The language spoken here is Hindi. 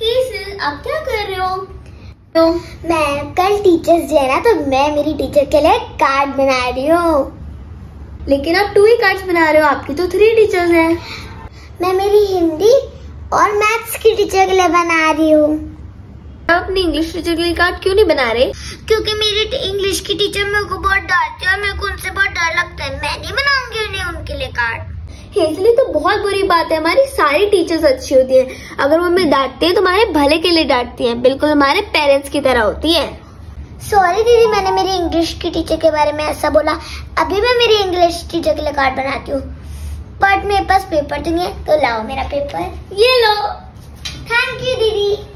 आप क्या कर रहे हो? तो मैं कल टीचर्स डे ना, तो मैं मेरी टीचर के लिए कार्ड बना रही हूँ। लेकिन आप 2 ही कार्ड्स बना रहे हो, आपकी तो 3 टीचर्स हैं। मैं मेरी हिंदी और मैथ्स की टीचर के लिए बना रही हूँ। आप अपनी इंग्लिश टीचर के लिए कार्ड क्यों नहीं बना रहे? क्योंकि मेरी इंग्लिश की टीचर मेरे को बहुत डांटती है और मेरे को उनसे बहुत डर लगता है। मैं नहीं बनाऊंगी उन्हें उनके लिए कार्ड। इसलिए तो बहुत बुरी बात है, हमारी सारी टीचर्स अच्छी होती हैं। अगर वो हमें डांटती है तो हमारे भले के लिए डांटती हैं, बिल्कुल हमारे पेरेंट्स की तरह होती है। सॉरी दीदी, मैंने मेरी इंग्लिश की टीचर के बारे में ऐसा बोला। अभी मैं मेरी इंग्लिश टीचर के लिए कार्ड बनाती हूँ, बट मेरे पास पेपर तो नहीं है। तो लाओ मेरा पेपर, ये लो। थैंक यू दीदी।